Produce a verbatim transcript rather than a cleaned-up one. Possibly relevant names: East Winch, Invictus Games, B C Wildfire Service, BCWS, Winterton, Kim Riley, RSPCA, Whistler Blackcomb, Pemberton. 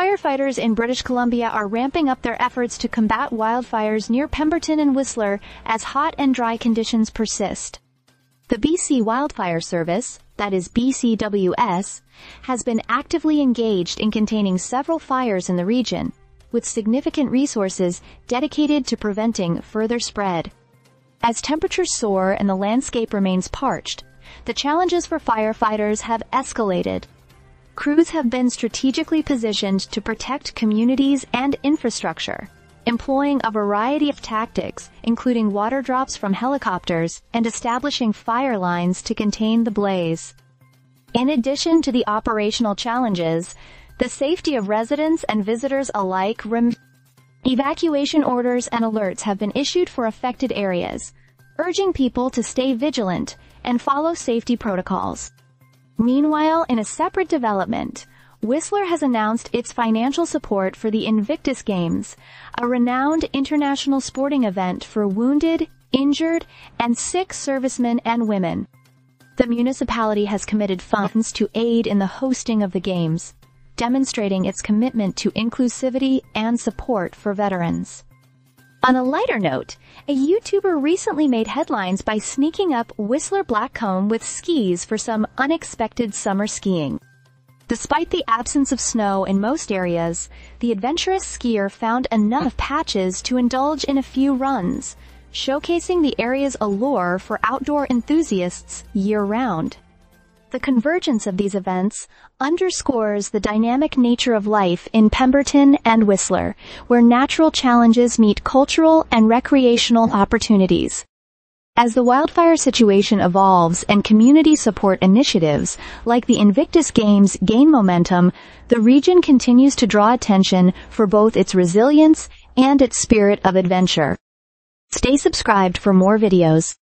Firefighters in British Columbia are ramping up their efforts to combat wildfires near Pemberton and Whistler as hot and dry conditions persist. The B C Wildfire Service, that is B C W S, has been actively engaged in containing several fires in the region, with significant resources dedicated to preventing further spread. As temperatures soar and the landscape remains parched, the challenges for firefighters have escalated. Crews have been strategically positioned to protect communities and infrastructure, employing a variety of tactics, including water drops from helicopters and establishing fire lines to contain the blaze. In addition to the operational challenges, the safety of residents and visitors alike remains. Evacuation orders and alerts have been issued for affected areas, urging people to stay vigilant and follow safety protocols. Meanwhile, in a separate development, Whistler has announced its financial support for the Invictus Games, a renowned international sporting event for wounded, injured, and sick servicemen and women. The municipality has committed funds to aid in the hosting of the games, demonstrating its commitment to inclusivity and support for veterans. On a lighter note, a YouTuber recently made headlines by sneaking up Whistler Blackcomb with skis for some unexpected summer skiing. Despite the absence of snow in most areas, the adventurous skier found enough patches to indulge in a few runs, showcasing the area's allure for outdoor enthusiasts year-round. The convergence of these events underscores the dynamic nature of life in Pemberton and Whistler, where natural challenges meet cultural and recreational opportunities. As the wildfire situation evolves and community support initiatives like the Invictus Games gain momentum, the region continues to draw attention for both its resilience and its spirit of adventure. Stay subscribed for more videos.